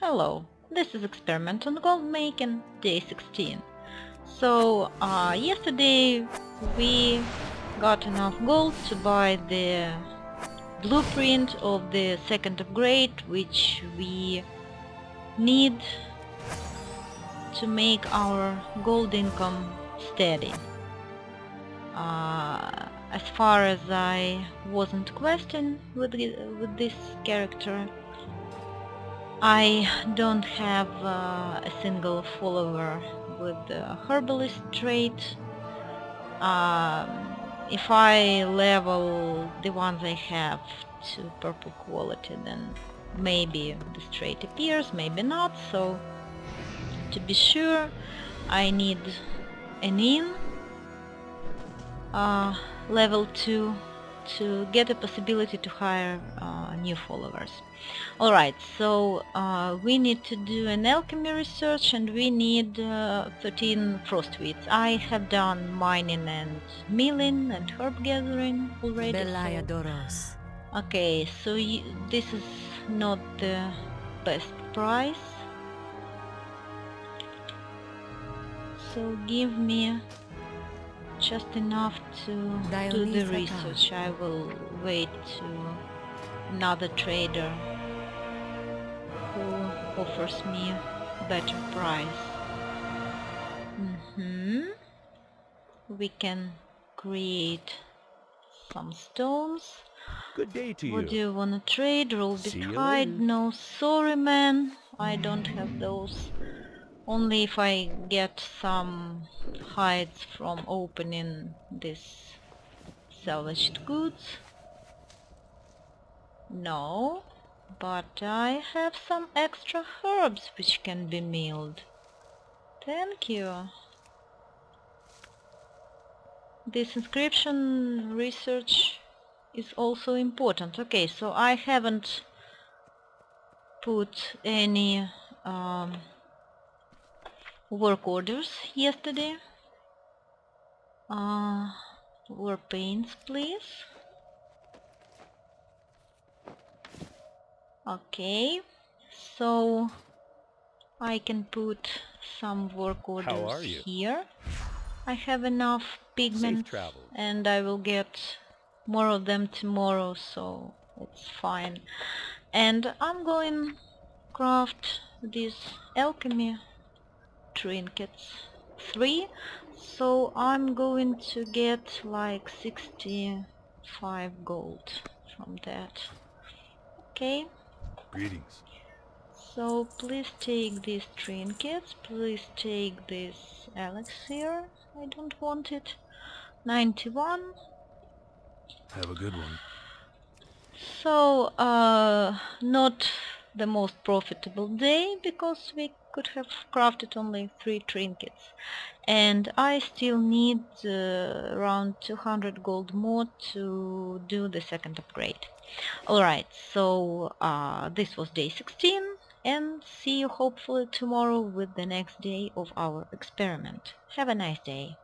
Hello, this is Experiment on Gold Making, day 16. So, yesterday we got enough gold to buy the blueprint of the second upgrade, which we need to make our gold income steady. As far as I wasn't questing with this character, I don't have a single follower with the herbalist trait. If I level the ones I have to purple quality, then maybe this trait appears, maybe not. So to be sure, I need an inn level 2 to get a possibility to hire new followers. Alright, so we need to do an alchemy research and we need 13 frostweeds. I have done mining and milling and herb gathering already. Belaya Doros. Okay, so this is not the best price. So give me just enough to do the research. I will wait to another trader who offers me a better price. We can create some stones. Good day to you. What do you want to trade? Roll behind. No, sorry man, I don't have those. Only if I get some hides from opening these salvaged goods. No, but I have some extra herbs which can be milled. Thank you. This inscription research is also important. Okay, so I haven't put any work orders yesterday. War paints, please. Okay, so I can put some work orders here. I have enough pigments and I will get more of them tomorrow, so it's fine. And I'm going to craft this alchemy trinkets 3, so I'm going to get like 65 gold from that. Okay. Greetings. So please take these trinkets, please take this elixir. I don't want it. 91. Have a good one. So not the most profitable day, because we could have crafted only 3 trinkets, and I still need around 200 gold more to do the second upgrade. Alright, so this was day 16, and see you hopefully tomorrow with the next day of our experiment. Have a nice day.